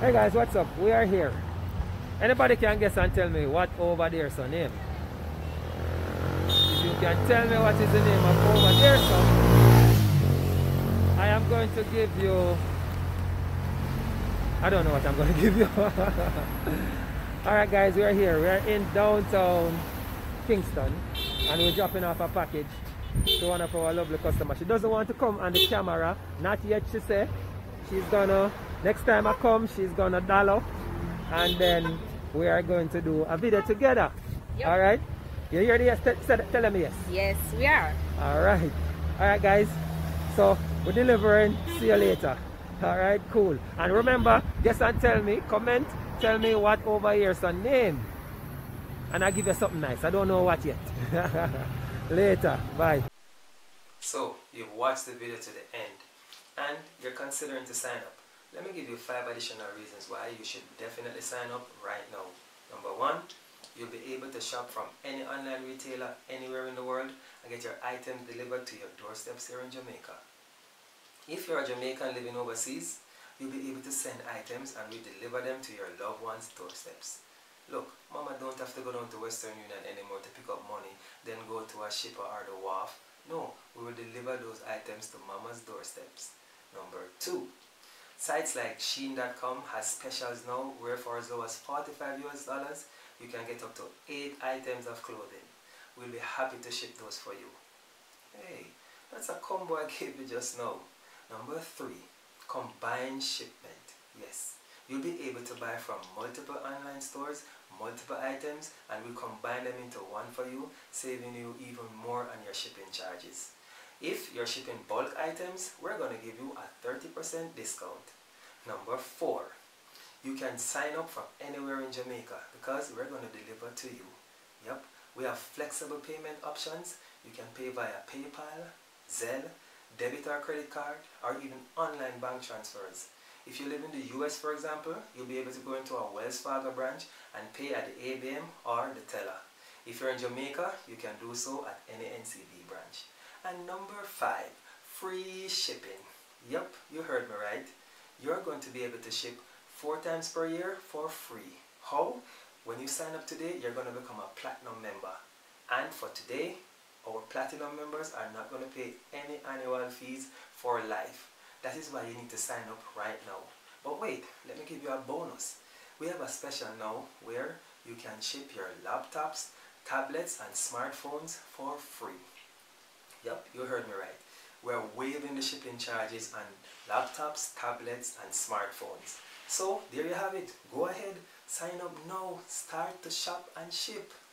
Hey guys, what's up? We are here. Anybody can guess and tell me what over there's a name? If you can tell me what is the name of over there's a, I am going to give you, I don't know what I'm going to give you. Alright guys, we are here. We are in downtown Kingston and we're dropping off a package to one of our lovely customers. She doesn't want to come on the camera, not yet she said. She's gonna, next time I come, she's gonna dollop and then we are going to do a video together. Yep. Alright? You hear the telling me yes? Yes, we are. Alright. Alright guys, so we're delivering. See you later. Alright, cool. And remember, guess and tell me, comment, tell me what over here's a name. And I'll give you something nice. I don't know what yet. Later. Bye. So, you've watched the video to the end and you're considering to sign up. Let me give you 5 additional reasons why you should definitely sign up right now. Number 1, you'll be able to shop from any online retailer anywhere in the world and get your items delivered to your doorsteps here in Jamaica. If you're a Jamaican living overseas, you'll be able to send items and we deliver them to your loved ones' doorsteps. Look, Mama don't have to go down to Western Union anymore to pick up money, then go to a shipper or the wharf. No, we will deliver those items to Mama's doorsteps. Number 2, sites like Shein.com has specials now where for as low as $45 you can get up to 8 items of clothing. We'll be happy to ship those for you. Hey, that's a combo I gave you just now. Number 3, combined shipment. Yes, you'll be able to buy from multiple online stores, multiple items, and we combine them into one for you, saving you even more on your shipping charges. If you're shipping bulk items, we're going to give you a 30% discount. Number 4, you can sign up from anywhere in Jamaica because we're going to deliver to you. Yep, we have flexible payment options. You can pay via PayPal, Zelle, debit or credit card, or even online bank transfers. If you live in the US, for example, you'll be able to go into a Wells Fargo branch and pay at the ABM or the teller. If you're in Jamaica, you can do so at any NCB branch. And number 5, free shipping. Yep, you heard me right. You're going to be able to ship 4 times per year for free. How? When you sign up today, you're going to become a platinum member. And for today, our platinum members are not going to pay any annual fees for life. That is why you need to sign up right now. But wait, let me give you a bonus. We have a special now where you can ship your laptops, tablets and smartphones for free. Yep, you heard me right. We're waiving the shipping charges on laptops, tablets and smartphones. So there you have it. Go ahead, sign up now, start to shop and ship.